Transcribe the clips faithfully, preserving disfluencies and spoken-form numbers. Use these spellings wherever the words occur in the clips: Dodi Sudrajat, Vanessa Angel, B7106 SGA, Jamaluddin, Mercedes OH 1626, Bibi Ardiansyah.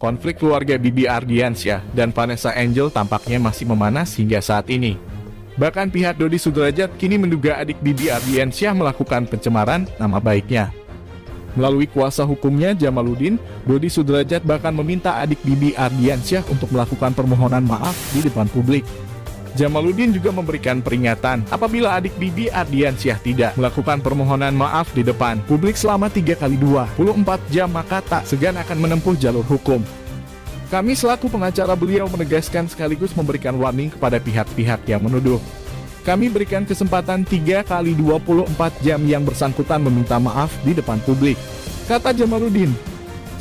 konflik keluarga Bibi Ardiansyah dan Vanessa Angel tampaknya masih memanas hingga saat ini. Bahkan pihak Dodi Sudrajat kini menduga adik Bibi Ardiansyah melakukan pencemaran nama baiknya. Melalui kuasa hukumnya Jamaluddin, Dodi Sudrajat bahkan meminta adik Bibi Ardiansyah untuk melakukan permohonan maaf di depan publik. Jamaluddin juga memberikan peringatan apabila adik Bibi Ardiansyah tidak melakukan permohonan maaf di depan publik selama tiga kali dua puluh empat jam, maka tak segan akan menempuh jalur hukum. Kami selaku pengacara beliau menegaskan sekaligus memberikan warning kepada pihak-pihak yang menuduh. Kami berikan kesempatan tiga kali dua puluh empat jam yang bersangkutan meminta maaf di depan publik, kata Jamaluddin.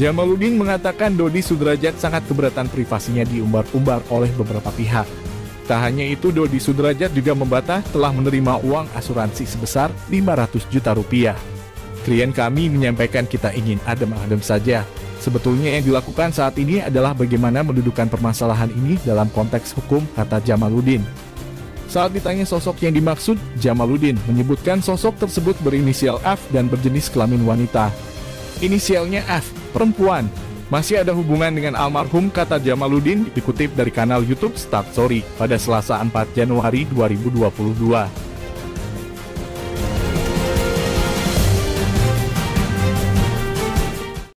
Jamaluddin mengatakan Dodi Sudrajat sangat keberatan privasinya diumbar-umbar oleh beberapa pihak. Tak hanya itu, Dodi Sudrajat juga membantah telah menerima uang asuransi sebesar lima ratus juta rupiah. Klien kami menyampaikan kita ingin adem-adem saja. Sebetulnya yang dilakukan saat ini adalah bagaimana mendudukan permasalahan ini dalam konteks hukum, kata Jamaluddin. Saat ditanya sosok yang dimaksud, Jamaluddin menyebutkan sosok tersebut berinisial F dan berjenis kelamin wanita. Inisialnya F, perempuan, masih ada hubungan dengan almarhum, kata Jamaluddin dikutip dari kanal YouTube Start Story pada Selasa empat Januari dua ribu dua puluh dua.